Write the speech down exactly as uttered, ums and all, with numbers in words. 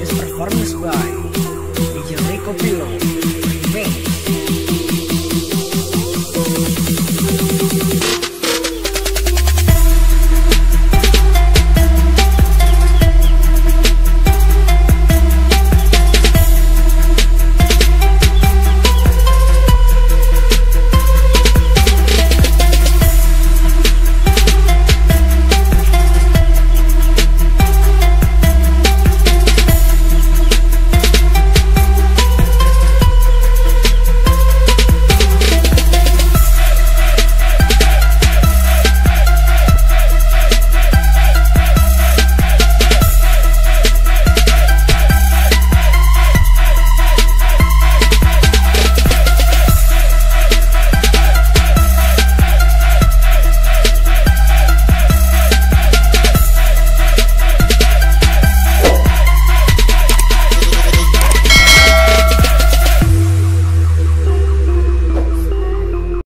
is performed by Jericho Pillow.